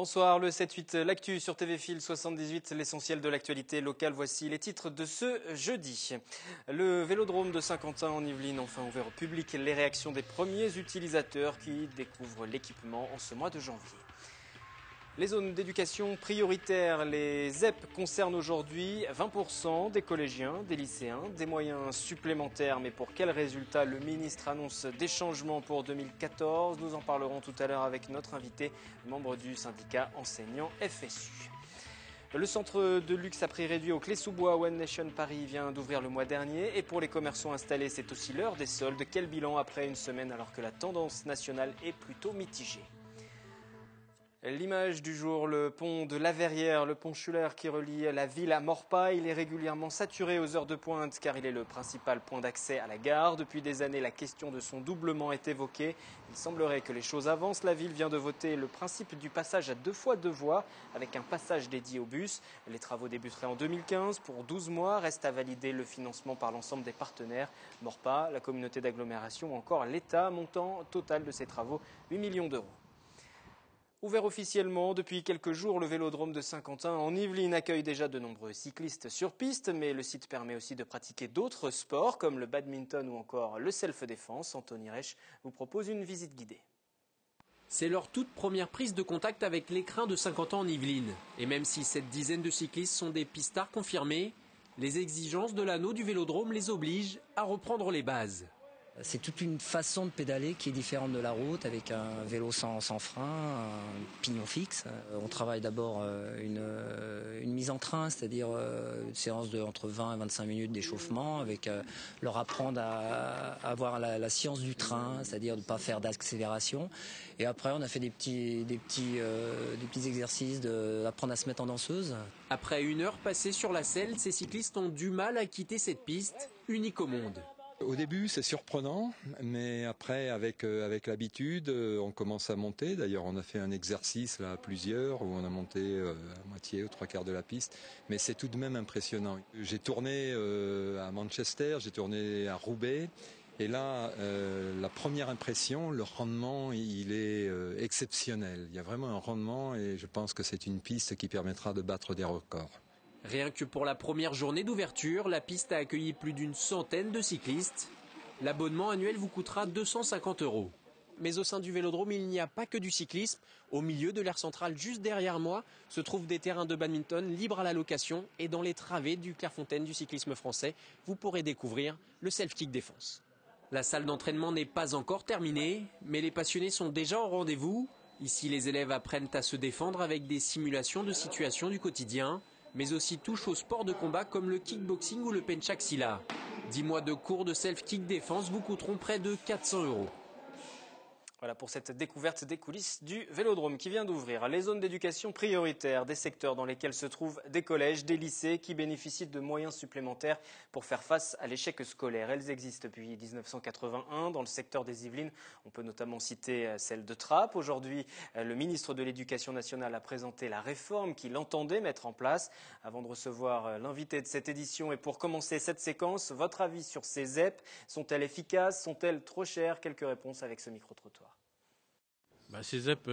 Bonsoir, le 7-8, l'actu sur TV Fil 78, l'essentiel de l'actualité locale. Voici les titres de ce jeudi. Le Vélodrome de Saint-Quentin en Yvelines, enfin ouvert au public, les réactions des premiers utilisateurs qui découvrent l'équipement en ce mois de janvier. Les zones d'éducation prioritaires, les ZEP, concernent aujourd'hui 20% des collégiens, des lycéens, des moyens supplémentaires. Mais pour quels résultats? Le ministre annonce des changements pour 2014. Nous en parlerons tout à l'heure avec notre invité, membre du syndicat enseignant FSU. Le centre de luxe à prix réduit au Clayes-sous-Bois, One Nation Paris, vient d'ouvrir le mois dernier. Et pour les commerçants installés, c'est aussi l'heure des soldes. Quel bilan après une semaine alors que la tendance nationale est plutôt mitigée? L'image du jour, le pont de la Verrière, le pont Schuller qui relie la ville à Morpa. Il est régulièrement saturé aux heures de pointe car il est le principal point d'accès à la gare. Depuis des années, la question de son doublement est évoquée. Il semblerait que les choses avancent. La ville vient de voter le principe du passage à 2x2 voies avec un passage dédié aux bus. Les travaux débuteraient en 2015 pour 12 mois. Reste à valider le financement par l'ensemble des partenaires. Morpa, la communauté d'agglomération ou encore l'État. Montant total de ces travaux, 8 millions d'euros. Ouvert officiellement depuis quelques jours, le Vélodrome de Saint-Quentin en Yvelines accueille déjà de nombreux cyclistes sur piste, mais le site permet aussi de pratiquer d'autres sports comme le badminton ou encore le self-défense. Anthony Rêche vous propose une visite guidée. C'est leur toute première prise de contact avec l'écrin de Saint-Quentin en Yvelines. Et même si cette dizaine de cyclistes sont des pistards confirmés, les exigences de l'anneau du Vélodrome les obligent à reprendre les bases. C'est toute une façon de pédaler qui est différente de la route, avec un vélo sans frein, un pignon fixe. On travaille d'abord une mise en train, c'est-à-dire une séance de entre 20 et 25 minutes d'échauffement, avec leur apprendre à avoir la science du train, c'est-à-dire de ne pas faire d'accélération. Et après, on a fait des petits exercices d'apprendre à se mettre en danseuse. Après une heure passée sur la selle, ces cyclistes ont du mal à quitter cette piste, unique au monde. Au début, c'est surprenant, mais après, avec l'habitude, on commence à monter. D'ailleurs, on a fait un exercice là, à plusieurs, où on a monté à moitié ou trois quarts de la piste. Mais c'est tout de même impressionnant. J'ai tourné à Manchester, j'ai tourné à Roubaix. Et là, la première impression, le rendement, il est exceptionnel. Il y a vraiment un rendement et je pense que c'est une piste qui permettra de battre des records. Rien que pour la première journée d'ouverture, la piste a accueilli plus d'une centaine de cyclistes. L'abonnement annuel vous coûtera 250 €. Mais au sein du Vélodrome, il n'y a pas que du cyclisme. Au milieu de l'aire centrale, juste derrière moi, se trouvent des terrains de badminton libres à la location. Et dans les travées du Clairefontaine du cyclisme français, vous pourrez découvrir le self-kick défense. La salle d'entraînement n'est pas encore terminée, mais les passionnés sont déjà au rendez-vous. Ici, les élèves apprennent à se défendre avec des simulations de situations du quotidien, mais aussi touche aux sports de combat comme le kickboxing ou le penchaksila. 10 mois de cours de self-kick défense vous coûteront près de 400 €. Voilà pour cette découverte des coulisses du Vélodrome qui vient d'ouvrir. Les zones d'éducation prioritaires, des secteurs dans lesquels se trouvent des collèges, des lycées qui bénéficient de moyens supplémentaires pour faire face à l'échec scolaire. Elles existent depuis 1981 dans le secteur des Yvelines. On peut notamment citer celle de Trappes. Aujourd'hui, le ministre de l'Éducation nationale a présenté la réforme qu'il entendait mettre en place. Avant de recevoir l'invité de cette édition et pour commencer cette séquence, votre avis sur ces ZEP? Sont-elles efficaces? Sont-elles trop chères? Quelques réponses avec ce micro-trottoir. Ces ZEP,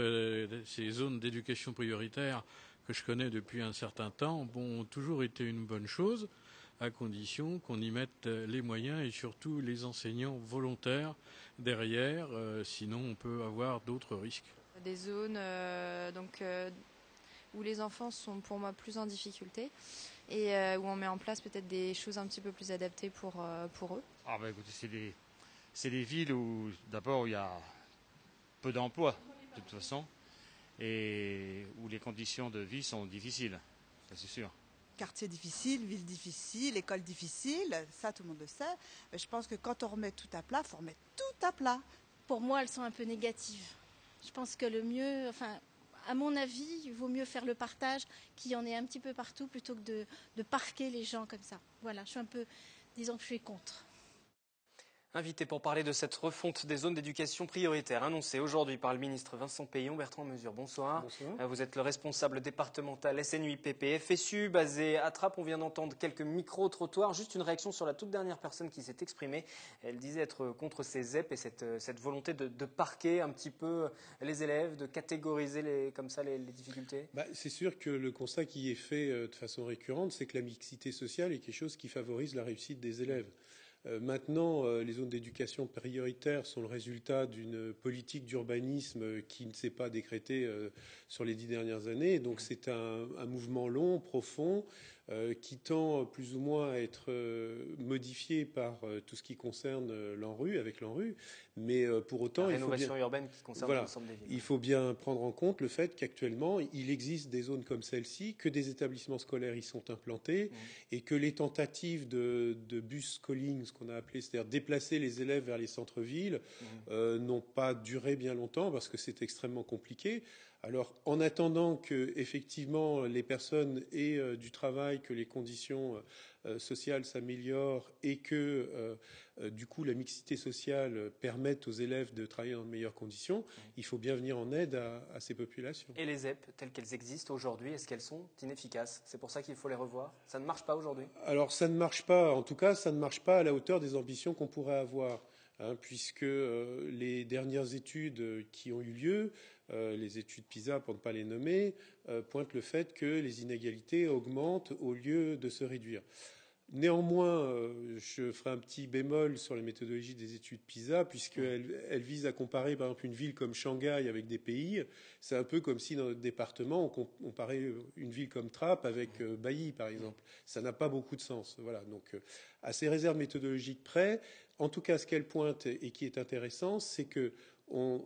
ces zones d'éducation prioritaire que je connais depuis un certain temps, ont toujours été une bonne chose, à condition qu'on y mette les moyens et surtout les enseignants volontaires derrière, sinon on peut avoir d'autres risques. Des zones où les enfants sont pour moi plus en difficulté et où on met en place peut-être des choses un petit peu plus adaptées pour eux. Ah bah écoutez, c'est des villes où d'abord il y a peu d'emplois, de toute façon, et où les conditions de vie sont difficiles, ça c'est sûr. Quartier difficile, ville difficile, école difficile, ça tout le monde le sait. Mais je pense que quand on remet tout à plat, il faut remettre tout à plat. Pour moi, elles sont un peu négatives. Je pense que le mieux, enfin, à mon avis, il vaut mieux faire le partage, qu'il y en ait un petit peu partout, plutôt que de parquer les gens comme ça. Voilà, je suis un peu, disons que je suis contre. Invité pour parler de cette refonte des zones d'éducation prioritaire annoncée aujourd'hui par le ministre Vincent Peillon, Bertrand Mesure, bonsoir. Bonsoir. Vous êtes le responsable départemental SNUIPP-FSU, basé à Trappes. On vient d'entendre quelques micro-trottoirs. Juste une réaction sur la toute dernière personne qui s'est exprimée. Elle disait être contre ces ZEP et cette volonté de parquer un petit peu les élèves, de catégoriser comme ça les difficultés. C'est sûr que le constat qui est fait de façon récurrente, c'est que la mixité sociale est quelque chose qui favorise la réussite des élèves. Maintenant, les zones d'éducation prioritaires sont le résultat d'une politique d'urbanisme qui ne s'est pas décrétée sur les 10 dernières années. Donc c'est un mouvement long, profond, qui tend plus ou moins à être modifié par tout ce qui concerne l'ANRU, avec l'ANRU. Mais pour autant, il faut bien prendre en compte le fait qu'actuellement, il existe des zones comme celle-ci, que des établissements scolaires y sont implantés, et que les tentatives de bus calling, ce qu'on a appelé, c'est-à-dire déplacer les élèves vers les centres-villes, n'ont pas duré bien longtemps parce que c'est extrêmement compliqué. Alors, en attendant que, effectivement, les personnes aient du travail, que les conditions sociales s'améliorent et que, du coup, la mixité sociale permette aux élèves de travailler dans de meilleures conditions, il faut bien venir en aide à ces populations. Et les ZEP, telles qu'elles existent aujourd'hui, est-ce qu'elles sont inefficaces? C'est pour ça qu'il faut les revoir? Ça ne marche pas aujourd'hui? Alors, ça ne marche pas. En tout cas, ça ne marche pas à la hauteur des ambitions qu'on pourrait avoir, puisque les dernières études qui ont eu lieu, les études PISA, pour ne pas les nommer, pointent le fait que les inégalités augmentent au lieu de se réduire. Néanmoins, je ferai un petit bémol sur la méthodologie des études PISA, puisqu'elle vise à comparer, par exemple, une ville comme Shanghai avec des pays. C'est un peu comme si, dans notre département, on comparait une ville comme Trappes avec Bailly, par exemple. Ça n'a pas beaucoup de sens. Voilà. Donc, à ces réserves méthodologiques près, en tout cas, ce qu'elle pointe et qui est intéressant, c'est que on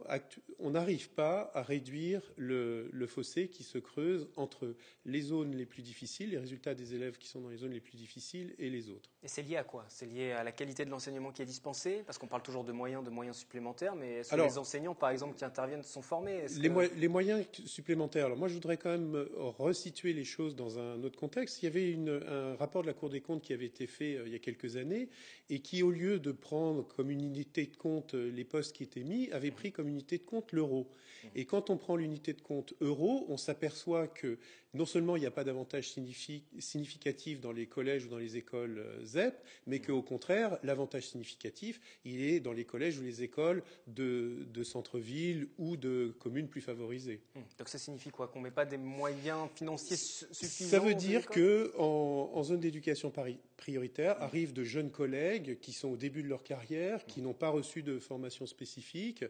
n'arrive pas à réduire le fossé qui se creuse entre les zones les plus difficiles, les résultats des élèves qui sont dans les zones les plus difficiles et les autres. Et c'est lié à quoi? C'est lié à la qualité de l'enseignement qui est dispensé? Parce qu'on parle toujours de moyens supplémentaires, mais est-ce que les enseignants, par exemple, qui interviennent sont formés? Les moyens supplémentaires, alors moi je voudrais quand même resituer les choses dans un autre contexte. Il y avait un rapport de la Cour des comptes qui avait été fait il y a quelques années et qui, au lieu de prendre comme une unité de compte les postes qui étaient mis, avait pris comme unité de compte l'euro. Et quand on prend l'unité de compte euro, on s'aperçoit que non seulement il n'y a pas d'avantage significatif dans les collèges ou dans les écoles ZEP, mais qu'au contraire, l'avantage significatif, il est dans les collèges ou les écoles de centre-ville ou de communes plus favorisées. Donc ça signifie quoi? Qu'on ne met pas des moyens financiers suffisants? Ça veut dire qu'en zone d'éducation prioritaire arrivent de jeunes collègues qui sont au début de leur carrière, qui n'ont pas reçu de formation spécifique,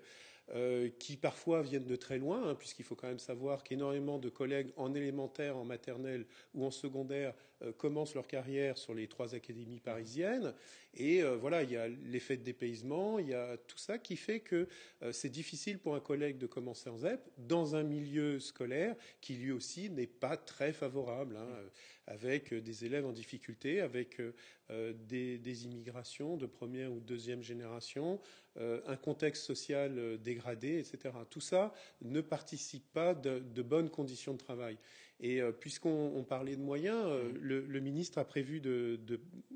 qui parfois viennent de très loin, puisqu'il faut quand même savoir qu'énormément de collègues en élémentaire, en maternelle ou en secondaire commencent leur carrière sur les 3 académies parisiennes. Et voilà, il y a l'effet de dépaysement, il y a tout ça qui fait que c'est difficile pour un collègue de commencer en ZEP dans un milieu scolaire qui lui aussi n'est pas très favorable, avec des élèves en difficulté, avec des immigrations de première ou deuxième génération, un contexte social dégradé, etc. Tout ça ne participe pas de bonnes conditions de travail. Et puisqu'on parlait de moyens, le ministre a prévu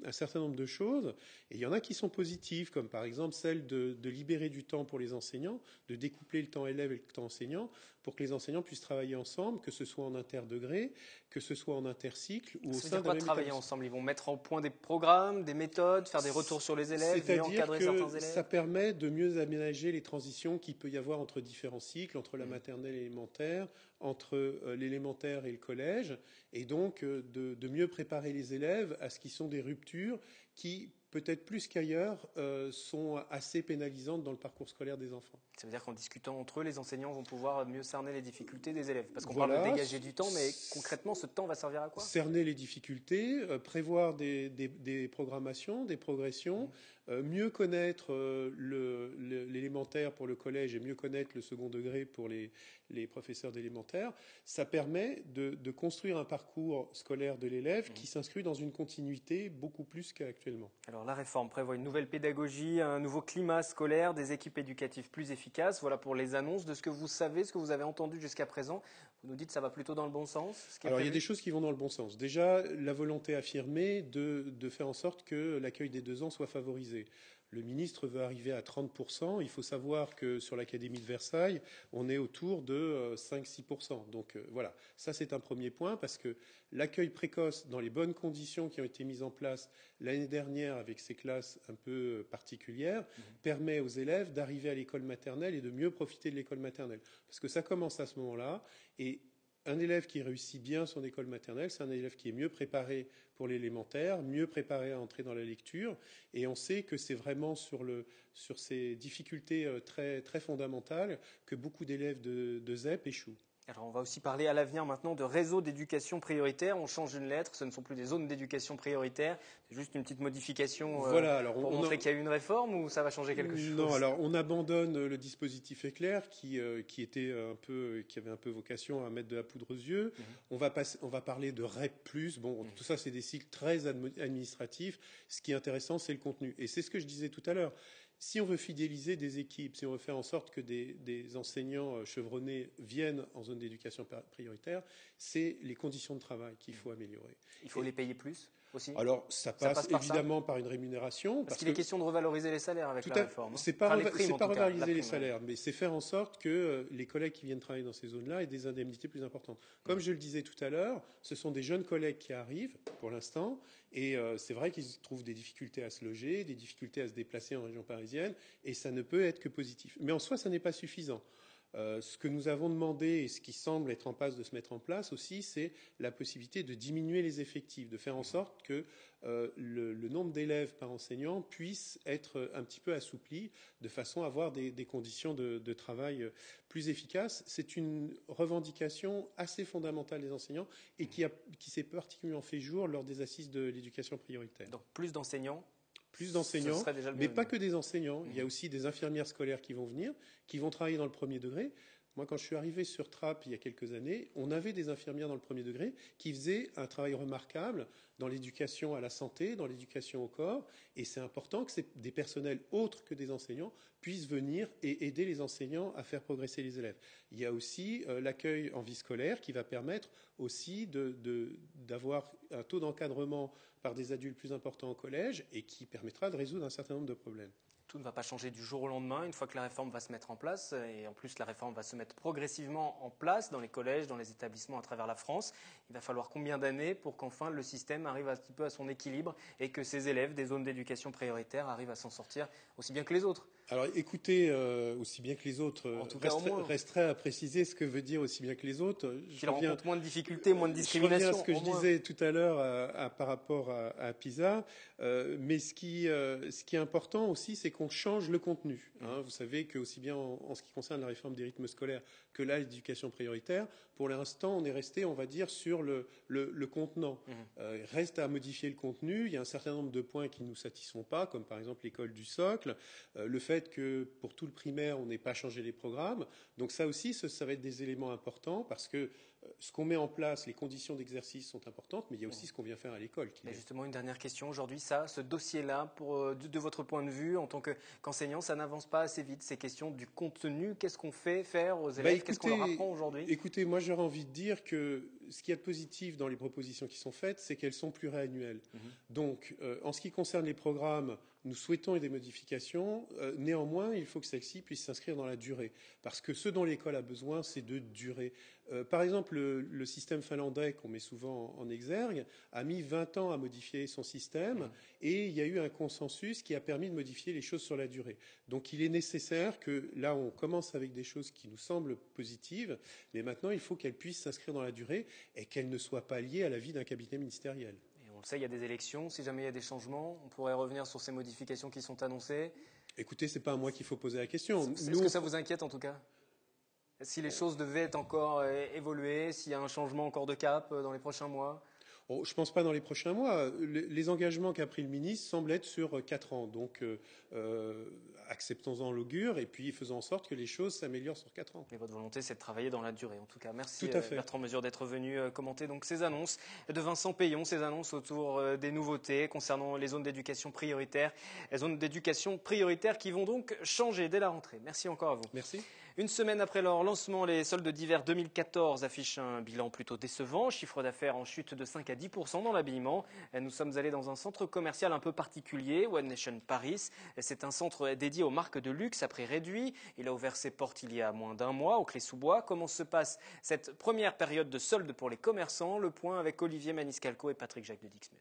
un certain nombre de choses. Et il y en a qui sont positives, comme par exemple celle de libérer du temps pour les enseignants, de découpler le temps élève et le temps enseignant, pour que les enseignants puissent travailler ensemble, que ce soit en interdegré, que ce soit en intercycle ou au sein d'un même établissement. Ça veut dire quoi, travailler ensemble? Ils vont mettre en point des programmes, des méthodes, faire des retours sur les élèves, mieux encadrer certains élèves. Ça permet de mieux aménager les transitions qu'il peut y avoir entre différents cycles, entre la maternelle et l'élémentaire, entre l'élémentaire et le collège, et donc de mieux préparer les élèves à ce qui sont des ruptures qui, peut-être plus qu'ailleurs, sont assez pénalisantes dans le parcours scolaire des enfants. Ça veut dire qu'en discutant entre eux, les enseignants vont pouvoir mieux cerner les difficultés des élèves. Parce qu'on parle de dégager du temps, mais concrètement, ce temps va servir à quoi? Cerner les difficultés, prévoir des programmations, des progressions, mieux connaître l'élémentaire pour le collège et mieux connaître le second degré pour les professeurs d'élémentaire. Ça permet de construire un parcours scolaire de l'élève qui s'inscrit dans une continuité beaucoup plus qu'actuellement. Alors, la réforme prévoit une nouvelle pédagogie, un nouveau climat scolaire, des équipes éducatives plus efficaces. Voilà pour les annonces de ce que vous savez, ce que vous avez entendu jusqu'à présent. Vous nous dites que ça va plutôt dans le bon sens. Alors, il y a des choses qui vont dans le bon sens. Déjà, la volonté affirmée de faire en sorte que l'accueil des 2 ans soit favorisé. Le ministre veut arriver à 30%. Il faut savoir que sur l'Académie de Versailles, on est autour de 5-6%. Donc voilà, ça c'est un premier point parce que l'accueil précoce dans les bonnes conditions qui ont été mises en place l'année dernière avec ces classes un peu particulières permet aux élèves d'arriver à l'école maternelle et de mieux profiter de l'école maternelle. Parce que ça commence à ce moment-là et un élève qui réussit bien son école maternelle, c'est un élève qui est mieux préparé pour l'élémentaire, mieux préparé à entrer dans la lecture. Et on sait que c'est vraiment sur ces difficultés très, très fondamentales que beaucoup d'élèves de ZEP échouent. Alors on va aussi parler à l'avenir maintenant de réseaux d'éducation prioritaire. On change une lettre, ce ne sont plus des zones d'éducation prioritaire. C'est juste une petite modification voilà, alors pour montrer qu'il y a eu une réforme ou ça va changer quelque chose? Non, alors on abandonne le dispositif éclair qui avait un peu vocation à mettre de la poudre aux yeux. On va parler de REP+. Bon, tout ça c'est des cycles très administratifs. Ce qui est intéressant c'est le contenu. Et c'est ce que je disais tout à l'heure. Si on veut fidéliser des équipes, si on veut faire en sorte que des enseignants chevronnés viennent en zone d'éducation prioritaire, c'est les conditions de travail qu'il faut améliorer. Il faut les payer plus aussi. Alors, ça passe évidemment par une rémunération. Parce qu'il est question de revaloriser les salaires avec la réforme. C'est pas revaloriser les salaires, mais c'est faire en sorte que les collègues qui viennent travailler dans ces zones-là aient des indemnités plus importantes. Comme je le disais tout à l'heure, ce sont des jeunes collègues qui arrivent pour l'instant, et c'est vrai qu'ils trouvent des difficultés à se loger, des difficultés à se déplacer en région parisienne, et ça ne peut être que positif. Mais en soi, ça n'est pas suffisant. Ce que nous avons demandé et ce qui semble être en passe de se mettre en place aussi, c'est la possibilité de diminuer les effectifs, de faire en sorte que le nombre d'élèves par enseignant puisse être un petit peu assoupli de façon à avoir des conditions de travail plus efficaces. C'est une revendication assez fondamentale des enseignants et qui s'est particulièrement fait jour lors des assises de l'éducation prioritaire. Donc plus d'enseignants ? Plus d'enseignants, mais pas que des enseignants. Il y a aussi des infirmières scolaires qui vont venir, qui vont travailler dans le premier degré. Moi, quand je suis arrivé sur Trappes il y a quelques années, on avait des infirmières dans le premier degré qui faisaient un travail remarquable dans l'éducation à la santé, dans l'éducation au corps. Et c'est important que des personnels autres que des enseignants puissent venir et aider les enseignants à faire progresser les élèves. Il y a aussi l'accueil en vie scolaire qui va permettre aussi d'avoir un taux d'encadrement par des adultes plus importants au collège et qui permettra de résoudre un certain nombre de problèmes. Tout ne va pas changer du jour au lendemain, une fois que la réforme va se mettre en place. Et en plus, la réforme va se mettre progressivement en place dans les collèges, dans les établissements à travers la France. Il va falloir combien d'années pour qu'enfin le système arrive un petit peu à son équilibre et que ces élèves des zones d'éducation prioritaire arrivent à s'en sortir aussi bien que les autres? Alors écoutez, aussi bien que les autres, resterait à préciser ce que veut dire aussi bien que les autres. Qu'ils rencontrent moins de difficultés, moins de discrimination. Je reviens à ce que je disais tout à l'heure par rapport à PISA. Mais ce qui est important aussi, c'est qu'on change le contenu. Vous savez qu'aussi bien en ce qui concerne la réforme des rythmes scolaires que là, l'éducation prioritaire, pour l'instant, on est resté, on va dire, sur le contenant. Reste à modifier le contenu. Il y a un certain nombre de points qui ne nous satisfont pas, comme par exemple l'école du socle, le fait que pour tout le primaire, on n'ait pas changé les programmes. Donc ça aussi, ça va être des éléments importants parce que ce qu'on met en place, les conditions d'exercice sont importantes, mais il y a aussi ce qu'on vient faire à l'école. Justement, une dernière question aujourd'hui. Ce dossier-là, de votre point de vue, en tant qu'enseignant, ça n'avance pas assez vite. Ces questions du contenu, qu'est-ce qu'on fait faire aux élèves? Qu'est-ce qu'on leur apprend aujourd'hui? Écoutez, moi j'aurais envie de dire que ce qu'il y a de positif dans les propositions qui sont faites, c'est qu'elles sont pluriannuelles. Donc, en ce qui concerne les programmes, nous souhaitons des modifications. Néanmoins, il faut que celles-ci puissent s'inscrire dans la durée. Parce que ce dont l'école a besoin, c'est de durée. Par exemple, le système finlandais, qu'on met souvent en exergue, a mis 20 ans à modifier son système et il y a eu un consensus qui a permis de modifier les choses sur la durée. Donc il est nécessaire que, là, on commence avec des choses qui nous semblent positives, mais maintenant, il faut qu'elles puissent s'inscrire dans la durée et qu'elles ne soient pas liées à la vie d'un cabinet ministériel. Et on le sait, il y a des élections. Si jamais il y a des changements, on pourrait revenir sur ces modifications qui sont annoncées. Écoutez, ce n'est pas à moi qu'il faut poser la question. Est-ce que ça vous inquiète, en tout cas ? Si les choses devaient encore évoluer, s'il y a un changement encore de cap dans les prochains mois? Oh, je ne pense pas dans les prochains mois. Les engagements qu'a pris le ministre semblent être sur 4 ans. Donc, acceptons-en l'augure et puis faisons en sorte que les choses s'améliorent sur 4 ans. Et votre volonté, c'est de travailler dans la durée. En tout cas, merci Bertrand Mesure d'être venu commenter donc ces annonces de Vincent Peillon, ces annonces autour des nouveautés concernant les zones d'éducation prioritaire, les zones d'éducation prioritaire qui vont donc changer dès la rentrée. Merci encore à vous. Merci. Une semaine après leur lancement, les soldes d'hiver 2014 affichent un bilan plutôt décevant, chiffre d'affaires en chute de 5 à 10% dans l'habillement. Nous sommes allés dans un centre commercial un peu particulier, One Nation Paris. C'est un centre dédié aux marques de luxe à prix réduit. Il a ouvert ses portes il y a moins d'un mois au Clayes-sous-Bois. Comment se passe cette première période de soldes pour les commerçants? Le point avec Olivier Maniscalco et Patrick Jacques de Dixmede.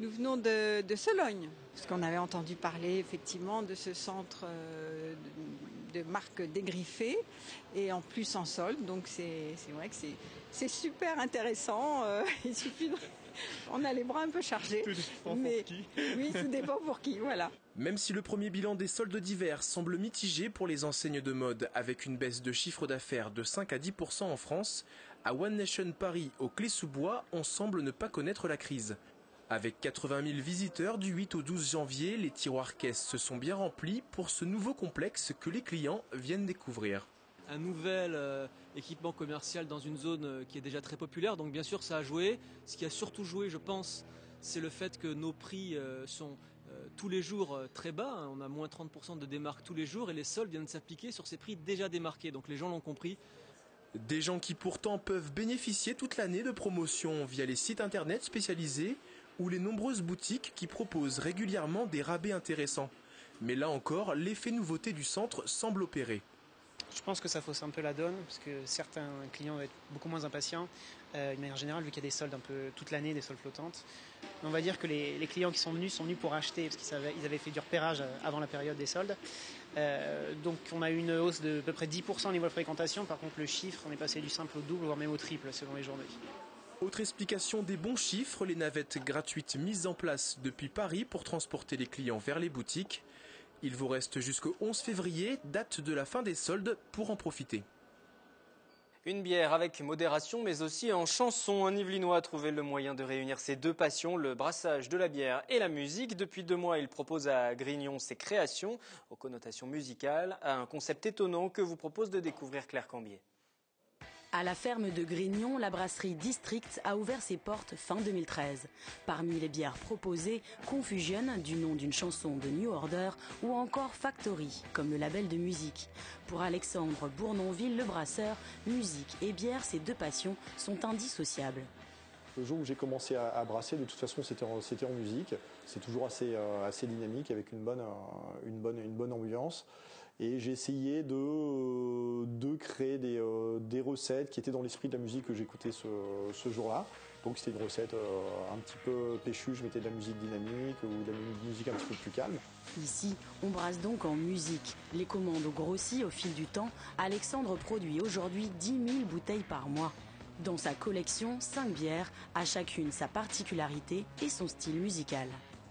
Nous venons de Sologne, parce qu'on avait entendu parler effectivement de ce centre de marques dégriffées et en plus en solde. Donc c'est vrai que c'est super intéressant. Il suffit de... On a les bras un peu chargés. Tout dépend pour qui. Oui, tout dépend pour qui, voilà. Même si le premier bilan des soldes d'hiver semble mitigé pour les enseignes de mode, avec une baisse de chiffre d'affaires de 5 à 10% en France, à One Nation Paris, au Clayes-sous-Bois, on semble ne pas connaître la crise. Avec 80 000 visiteurs du 8 au 12 janvier, les tiroirs caisses se sont bien remplis pour ce nouveau complexe que les clients viennent découvrir. Un nouvel équipement commercial dans une zone qui est déjà très populaire, donc bien sûr ça a joué. Ce qui a surtout joué, je pense, c'est le fait que nos prix sont tous les jours très bas. On a moins 30% de démarques tous les jours et les soldes viennent s'appliquer sur ces prix déjà démarqués, donc les gens l'ont compris. Des gens qui pourtant peuvent bénéficier toute l'année de promotions via les sites internet spécialisés ou les nombreuses boutiques qui proposent régulièrement des rabais intéressants. Mais là encore, l'effet nouveauté du centre semble opérer. Je pense que ça fausse un peu la donne, parce que certains clients vont être beaucoup moins impatients, de manière générale, vu qu'il y a des soldes un peu toute l'année, des soldes flottantes. On va dire que les clients qui sont venus pour acheter, parce qu'ils avaient fait du repérage avant la période des soldes. Donc on a eu une hausse de à peu près 10% au niveau de fréquentation. Par contre, le chiffre, on est passé du simple au double, voire même au triple, selon les journées. Autre explication des bons chiffres, les navettes gratuites mises en place depuis Paris pour transporter les clients vers les boutiques. Il vous reste jusqu'au 11 février, date de la fin des soldes, pour en profiter. Une bière avec modération, mais aussi en chanson. Un Yvelinois a trouvé le moyen de réunir ses deux passions, le brassage de la bière et la musique. Depuis 2 mois, il propose à Grignon ses créations, aux connotations musicales, à un concept étonnant que vous propose de découvrir Claire Cambier. À la ferme de Grignon, la brasserie District a ouvert ses portes fin 2013. Parmi les bières proposées, Confusion, du nom d'une chanson de New Order, ou encore Factory, comme le label de musique. Pour Alexandre Bournonville, le brasseur, musique et bière, ces deux passions sont indissociables. Le jour où j'ai commencé à brasser, de toute façon, c'était en musique. C'est toujours assez dynamique, avec une bonne ambiance. Et j'ai essayé de créer des recettes qui étaient dans l'esprit de la musique que j'écoutais ce jour-là. Donc c'était une recette un petit peu péchue, je mettais de la musique dynamique ou de la musique un petit peu plus calme. Ici, on brasse donc en musique. Les commandes ont grossi au fil du temps. Alexandre produit aujourd'hui 10 000 bouteilles par mois. Dans sa collection, 5 bières, à chacune sa particularité et son style musical.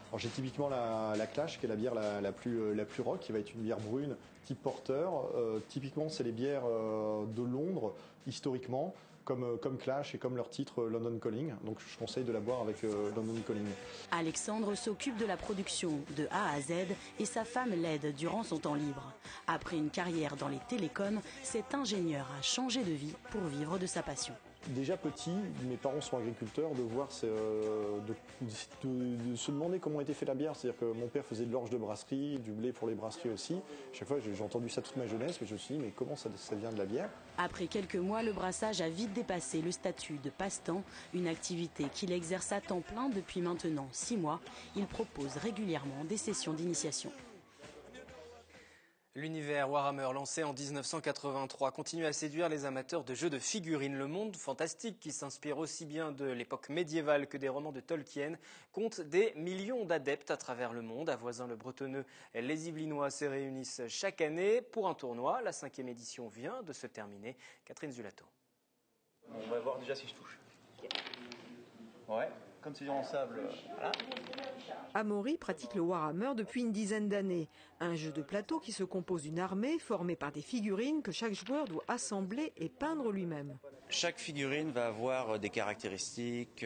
Alors j'ai typiquement la Clash, qui est la bière la plus rock, qui va être une bière brune type porteur. Typiquement, c'est les bières de Londres, historiquement, comme Clash et comme leur titre London Calling. Donc je conseille de la boire avec London Calling. Alexandre s'occupe de la production de A à Z et sa femme l'aide durant son temps libre. Après une carrière dans les télécoms, cet ingénieur a changé de vie pour vivre de sa passion. Déjà petit, mes parents sont agriculteurs, de voir, de se demander comment était faite la bière. C'est-à-dire que mon père faisait de l'orge de brasserie, du blé pour les brasseries aussi. Chaque fois, j'ai entendu ça toute ma jeunesse, mais je me suis dit, mais comment ça vient de la bière? Après quelques mois, le brassage a vite dépassé le statut de passe-temps, une activité qu'il exerce à temps plein depuis maintenant 6 mois. Il propose régulièrement des sessions d'initiation. L'univers Warhammer, lancé en 1983, continue à séduire les amateurs de jeux de figurines. Le monde fantastique, qui s'inspire aussi bien de l'époque médiévale que des romans de Tolkien, compte des millions d'adeptes à travers le monde. À Voisins-le-Bretonneux, les Yvelinois se réunissent chaque année pour un tournoi. La 5e édition vient de se terminer. Catherine Zulato. On va voir déjà si je touche. Ouais. Comme c'est en sable, voilà. Amaury pratique le Warhammer depuis une dizaine d'années. Un jeu de plateau qui se compose d'une armée formée par des figurines que chaque joueur doit assembler et peindre lui-même. Chaque figurine va avoir des caractéristiques,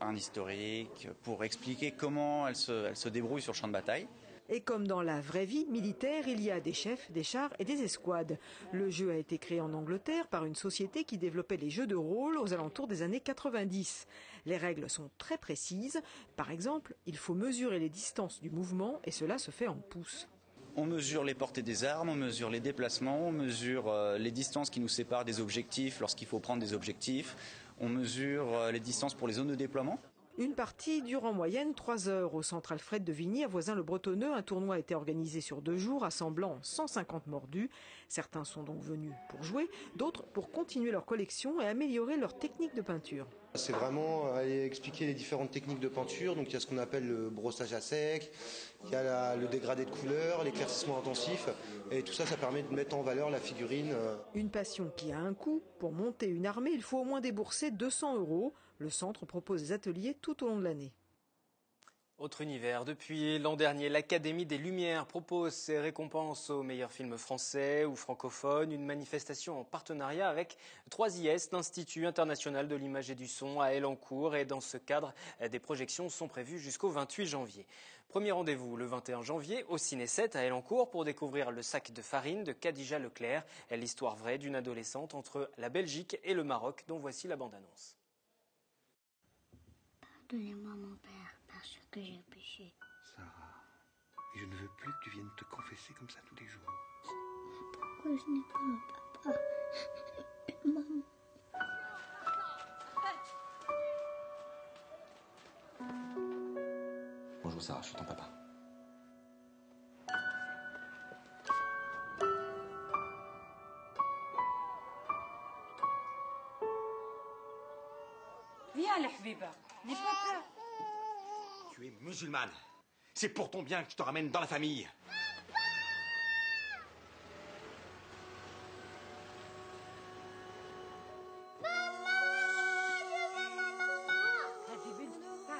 un historique, pour expliquer comment elle se débrouille sur le champ de bataille. Et comme dans la vraie vie militaire, il y a des chefs, des chars et des escouades. Le jeu a été créé en Angleterre par une société qui développait les jeux de rôle aux alentours des années 90. Les règles sont très précises. Par exemple, il faut mesurer les distances du mouvement et cela se fait en pouces. On mesure les portées des armes, on mesure les déplacements, on mesure les distances qui nous séparent des objectifs lorsqu'il faut prendre des objectifs, on mesure les distances pour les zones de déploiement. Une partie dure en moyenne 3 heures. Au centre Alfred de Vigny, à Voisins-le-Bretonneux, un tournoi a été organisé sur 2 jours, assemblant 150 mordus. Certains sont donc venus pour jouer, d'autres pour continuer leur collection et améliorer leur technique de peinture. C'est vraiment aller expliquer les différentes techniques de peinture. Donc il y a ce qu'on appelle le brossage à sec, il y a le dégradé de couleurs, l'éclaircissement intensif. Et tout ça, ça permet de mettre en valeur la figurine. Une passion qui a un coût. Pour monter une armée, il faut au moins débourser 200 €. Le centre propose des ateliers tout au long de l'année. Autre univers, depuis l'an dernier, l'Académie des Lumières propose ses récompenses aux meilleurs films français ou francophones. Une manifestation en partenariat avec 3IS, l'Institut international de l'image et du son à Elancourt. Et dans ce cadre, des projections sont prévues jusqu'au 28 janvier. Premier rendez-vous le 21 janvier au Ciné 7 à Elancourt pour découvrir Le sac de farine de Khadija Leclerc. L'histoire vraie d'une adolescente entre la Belgique et le Maroc, dont voici la bande-annonce. Pardonnez-moi mon père, parce que j'ai péché. Sarah, je ne veux plus que tu viennes te confesser comme ça tous les jours. Pourquoi je n'ai pas un papa et une maman? Bonjour Sarah, je suis ton papa. Viens, la Habiba, n'aie pas peur. Tu es musulmane. C'est pour ton bien que je te ramène dans la famille. Papa! Maman, je veux ma maman.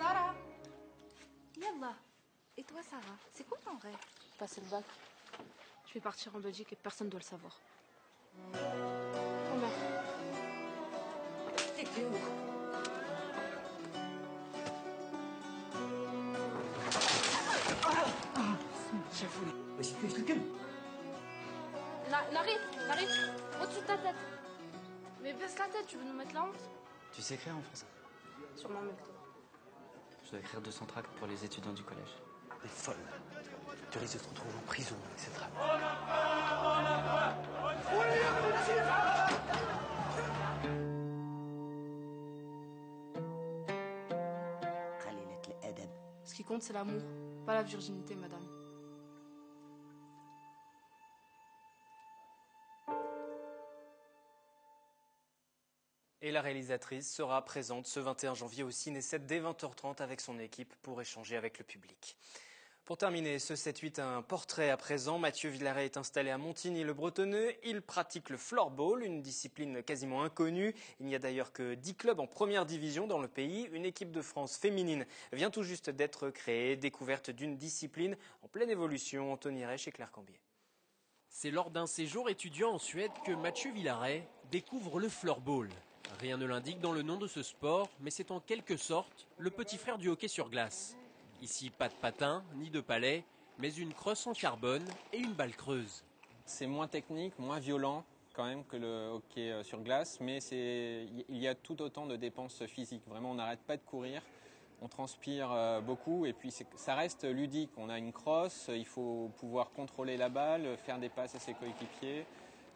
Sarah, yallah. Et toi, Sarah, c'est quoi ton rêve? Passer le bac. Je vais partir en Belgique et personne ne doit le savoir. C'est où? J'avoue. Vas-y, tu es quelqu'un. N'arrive, n'arrive. Au-dessus de ta tête. Mais baisse la tête, tu veux nous mettre la honte? Tu sais écrire en français? Sûrement mieux que toi. Je dois écrire 200 tracts pour les étudiants du collège. T'es folle. Tu risques de te retrouver en prison avec ces tracts. Ce qui compte, c'est l'amour, pas la virginité, madame. Et la réalisatrice sera présente ce 21 janvier au Ciné 7 dès 20h30 avec son équipe pour échanger avec le public. Pour terminer ce 7-8, un portrait à présent. Mathieu Villaret est installé à Montigny-le-Bretonneux. Il pratique le floorball, une discipline quasiment inconnue. Il n'y a d'ailleurs que 10 clubs en première division dans le pays. Une équipe de France féminine vient tout juste d'être créée, découverte d'une discipline en pleine évolution. Anthony Rêche et Claire Cambier. C'est lors d'un séjour étudiant en Suède que Mathieu Villaret découvre le floorball. Rien ne l'indique dans le nom de ce sport, mais c'est en quelque sorte le petit frère du hockey sur glace. Ici, pas de patin, ni de palais, mais une crosse en carbone et une balle creuse. C'est moins technique, moins violent quand même que le hockey sur glace, mais il y a tout autant de dépenses physiques. Vraiment, on n'arrête pas de courir, on transpire beaucoup et puis ça reste ludique. On a une crosse, il faut pouvoir contrôler la balle, faire des passes à ses coéquipiers.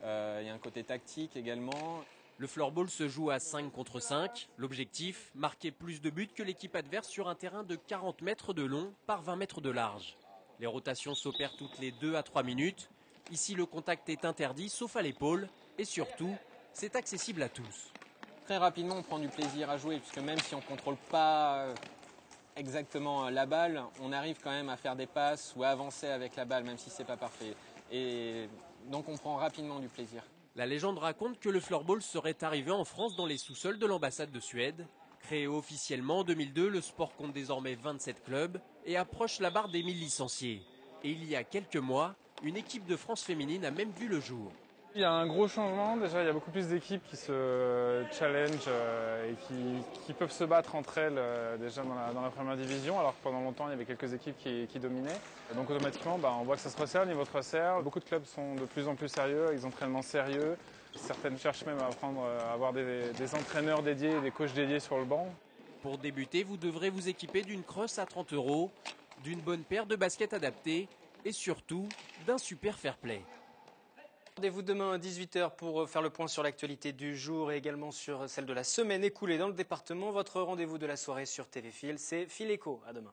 Il y a un côté tactique également. Le floorball se joue à 5 contre 5. L'objectif, marquer plus de buts que l'équipe adverse sur un terrain de 40 mètres de long par 20 mètres de large. Les rotations s'opèrent toutes les 2 à 3 minutes. Ici, le contact est interdit, sauf à l'épaule. Et surtout, c'est accessible à tous. Très rapidement, on prend du plaisir à jouer, puisque même si on ne contrôle pas exactement la balle, on arrive quand même à faire des passes ou à avancer avec la balle, même si ce n'est pas parfait. Et donc, on prend rapidement du plaisir. La légende raconte que le floorball serait arrivé en France dans les sous-sols de l'ambassade de Suède. Créé officiellement en 2002, le sport compte désormais 27 clubs et approche la barre des 1000 licenciés. Et il y a quelques mois, une équipe de France féminine a même vu le jour. Il y a un gros changement. Déjà, il y a beaucoup plus d'équipes qui se challengent et qui peuvent se battre entre elles déjà dans la première division, alors que pendant longtemps, il y avait quelques équipes qui dominaient. Donc automatiquement, on voit que ça se resserre, le niveau se resserre. Beaucoup de clubs sont de plus en plus sérieux, avec des entraînements sérieux. Certaines cherchent même à avoir des entraîneurs dédiés et des coachs dédiés sur le banc. Pour débuter, vous devrez vous équiper d'une crosse à 30 €, d'une bonne paire de baskets adaptées et surtout d'un super fair play. Rendez-vous demain à 18 h pour faire le point sur l'actualité du jour et également sur celle de la semaine écoulée dans le département. Votre rendez-vous de la soirée sur TV Fil, c'est Fil Éco. À demain.